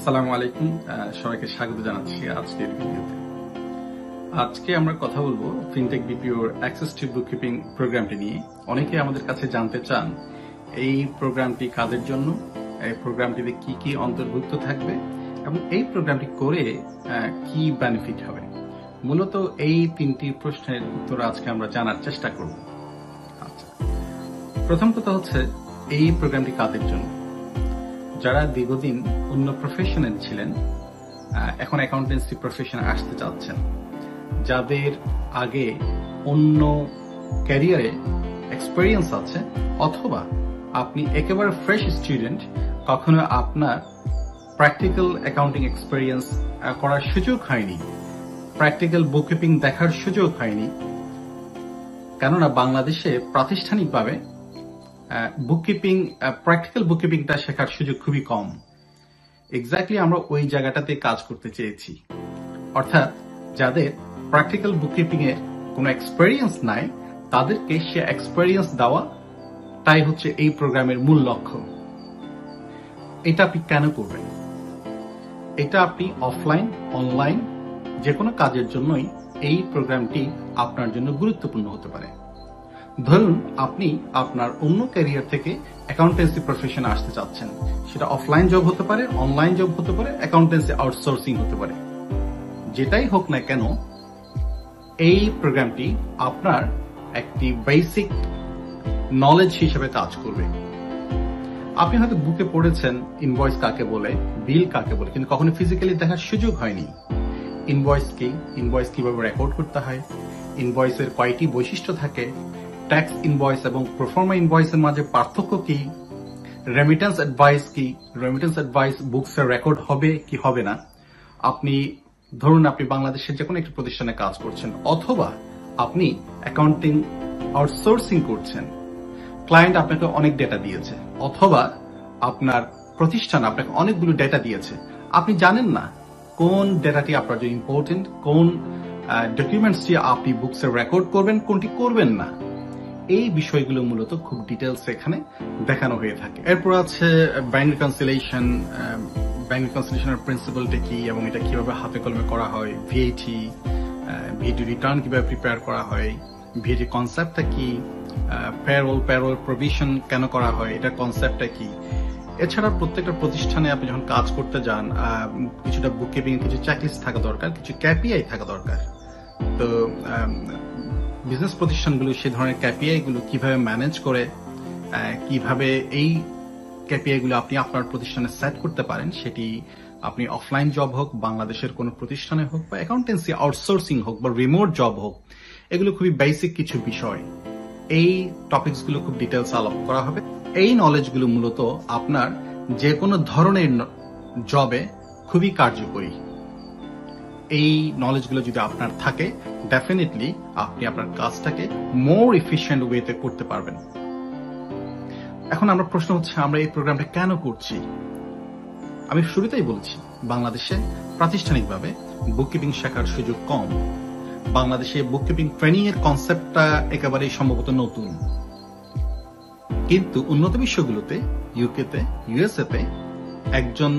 আসসালামু আলাইকুম, সবাইকে স্বাগত জানাচ্ছি আজকের ভিডিওতে। আজকে আমরা কথা বলবো ফিনটেক বিপিওর অ্যাক্সেস টু বুককিপিং প্রোগ্রামটি নিয়ে। অনেকে আমাদের কাছে জানতে চান এই প্রোগ্রামটি কাদের জন্য, এই প্রোগ্রামটিতে কি কি অন্তর্ভুক্ত থাকবে এবং এই প্রোগ্রামটি করে কি বেনিফিট হবে। মূলত এই তিনটি প্রশ্নের উত্তর আজকে আমরা জানার চেষ্টা করব। আচ্ছা, প্রথম কথা হচ্ছে এই প্রোগ্রামটি কাদের জন্য। যারা দীর্ঘদিন অন্য প্রফেশনে ছিলেন, এখন অ্যাকাউন্টেন্সি প্রফেশনে আসতে চাচ্ছেন, যাদের আগে অন্য ক্যারিয়ারে এক্সপেরিয়েন্স আছে, অথবা আপনি একেবারে ফ্রেশ স্টুডেন্ট, কখনো আপনার প্র্যাকটিক্যাল অ্যাকাউন্টিং এক্সপেরিয়েন্স করার সুযোগ হয়নি, প্র্যাকটিক্যাল বুককিপিং দেখার সুযোগ হয়নি, কেননা বাংলাদেশে প্রাতিষ্ঠানিকভাবে বুককিপিং, প্র্যাকটিক্যাল বুককিপিংটা শেখার সুযোগ খুবই কম। এক্স্যাক্টলি আমরা ওই জায়গাটাতে কাজ করতে চেয়েছি, অর্থাৎ যাদের প্র্যাকটিক্যাল বুককিপিং এর কোনো এক্সপেরিয়েন্স নাই, তাদেরকে সে এক্সপেরিয়েন্স দেওয়া, তাই হচ্ছে এই প্রোগ্রামের মূল লক্ষ্য। এটা আপনি কেন করবেন? এটা আপনি অফলাইন, অনলাইন যে কোনো কাজের জন্যই এই প্রোগ্রামটি আপনার জন্য গুরুত্বপূর্ণ হতে পারে। ধরুন আপনি আপনার অন্য ক্যারিয়ার থেকে অ্যাকাউন্টেন্সি প্রফেশনে আসতে চাচ্ছেন, সেটা অফলাইন জব হতে পারে, অনলাইন জব হতে পারে, অ্যাকাউন্টেন্সি আউটসোর্সিং হতে পারে। যেটাই হোক না কেন, এই প্রোগ্রামটি আপনার একটি বেসিক নলেজ হিসেবে কাজ করবে। আপনি হয়তো বুকে পড়েছেন ইনভয়েস কাকে বলে, বিল কাকে বলে, কিন্তু কখনো ফিজিক্যালি দেখার সুযোগ হয়নি। ইনভয়েস কি, ইনভয়েস কিভাবে রেকর্ড করতে হয়, ইনভয়েসের কয়টি বৈশিষ্ট্য থাকে, ট্যাক্স ইনভয়েস এবং প্রোফর্মা ইনভয়েসের মাঝে পার্থক্য কি, রেমিটেন্স অ্যাডভাইস কি, রেমিটেন্স অ্যাডভাইস বুকসে রেকর্ড হবে কি হবে না। আপনি ধরুন আপনি বাংলাদেশের যে কোনো একটি প্রতিষ্ঠানে কাজ করছেন, অথবা আপনি অ্যাকাউন্টিং আউটসোর্সিং করছেন, ক্লায়েন্ট আপনাকে অনেক ডেটা দিয়েছে, অথবা আপনার প্রতিষ্ঠান আপনাকে অনেকগুলো ডেটা দিয়েছে, আপনি জানেন না কোন ডেটাটি আপনার জন্য ইম্পর্টেন্ট, কোন ডকুমেন্টসটি আপনি বুকসে রেকর্ড করবেন, কোনটি করবেন না। এই বিষয়গুলো মূলত খুব ডিটেলস এখানে দেখানো হয়ে থাকে। এরপর আছে ব্যাংক রিকনসিলিয়েশন, ব্যাংক রিকনসিলিয়েশনের প্রিন্সিপালটা কি এবং এটা কিভাবে হাতে কলমে করা হয়, ভিএটি, ভিএটি রিটার্ন কিভাবে প্রিপেয়ার করা হয়, ভিএটি কনসেপ্টটা কি, প্যারোল প্রভিশন কেন করা হয়, এটা কনসেপ্টটা কি। এছাড়া প্রত্যেকটা প্রতিষ্ঠানে আপনি যখন কাজ করতে যান, কিছুটা বুককিপিং, কিছু চেকলিস্ট থাকা দরকার, কিছু কেপিআই থাকা দরকার। তো বিজনেস প্রতিষ্ঠানগুলো সেই ধরনের কেপিআই গুলো কিভাবে ম্যানেজ করে, কিভাবে এই কেপিআই গুলো আপনি আপনার প্রতিষ্ঠানে সেট করতে পারেন, সেটি আপনি অফলাইন জব হোক, বাংলাদেশের কোনো প্রতিষ্ঠানে হোক, বা অ্যাকাউন্টেন্সি আউটসোর্সিং হোক, বা রিমোট জব হোক, এগুলো খুবই বেসিক কিছু বিষয়। এই টপিকস গুলো খুব ডিটেলস আলাপ করা হবে। এই নলেজ গুলো মূলত আপনার যে কোনো ধরনের জবে খুবই কার্যকরী। এই নলেজগুলো যদি আপনার থাকে, ডেফিনেটলি আপনি আপনার কাজটাকে মোর এফিশিয়েন্ট ওয়েতে করতে পারবেন। এখন আমার প্রশ্ন হচ্ছে, আমরা এই প্রোগ্রামটা কেন করছি? আমি শুরুতেই বলছি, বাংলাদেশে প্রাতিষ্ঠানিকভাবে বুককিপিং শেখার সুযোগ কম। বাংলাদেশে বুককিপিং ট্রেনিং এর কনসেপ্টটা একেবারেই সম্ভবত নতুন, কিন্তু উন্নত বিশ্বগুলোতে, ইউকেতে, ইউএসএতে একজন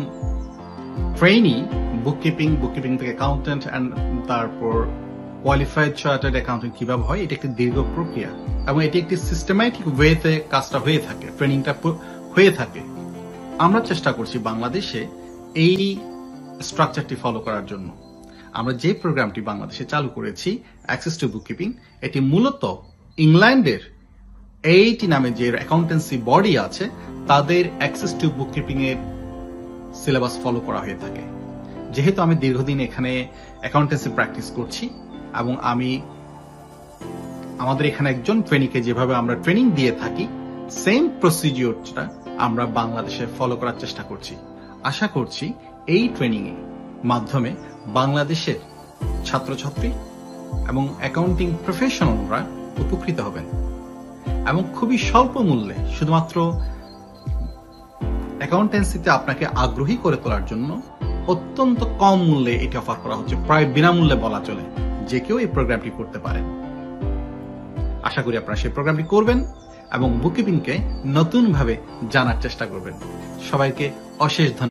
ট্রেনি বুককিপিং থেকে অ্যাকাউন্টেন্ট, তারপর কোয়ালিফাইড চার্টার্ড অ্যাকাউন্টেন্ট কিভাবে হয়, এটা একটি দীর্ঘ প্রক্রিয়া এবং এটি একটি সিস্টেম্যাটিক ওয়েতে কাজটা হয়ে থাকে, ট্রেনিংটা হয়ে থাকে। আমরা চেষ্টা করছি বাংলাদেশে এই স্ট্রাকচারটি ফলো করার জন্য। আমরা যে প্রোগ্রামটি বাংলাদেশে চালু করেছি, অ্যাক্সেস টু বুককিপিং, এটি মূলত ইংল্যান্ডের এইটি নামে যে অ্যাকাউন্টেন্সি বডি আছে, তাদের অ্যাক্সেস টু বুককিপিং এর সিলেবাস ফলো করা হয়ে থাকে। যেহেতু আমি দীর্ঘদিন এখানে অ্যাকাউন্টেন্সি প্র্যাকটিস করছি এবং আমি আমাদের এখানে একজন ট্রেনিকে যেভাবে আমরা ট্রেনিং দিয়ে থাকি, সেম প্রসিডিওরটা আমরা বাংলাদেশে ফলো করার চেষ্টা করছি। আশা করছি এই ট্রেনিং এর মাধ্যমে বাংলাদেশের ছাত্রছাত্রী এবং অ্যাকাউন্টিং প্রফেশনালরা উপকৃত হবেন এবং খুবই স্বল্প মূল্যে, শুধুমাত্র অ্যাকাউন্টেন্সিতে আপনাকে আগ্রহী করে তোলার জন্য অত্যন্ত কম মূল্যে এটি অফার করা হচ্ছে, প্রায় বিনামূল্যে বলা চলে। যে কেউ এই প্রোগ্রামটি করতে পারেন। আশা করি আপনারা সেই প্রোগ্রামটি করবেন এবং বুককিপিংকে নতুনভাবে জানার চেষ্টা করবেন। সবাইকে অশেষ ধন্যবাদ।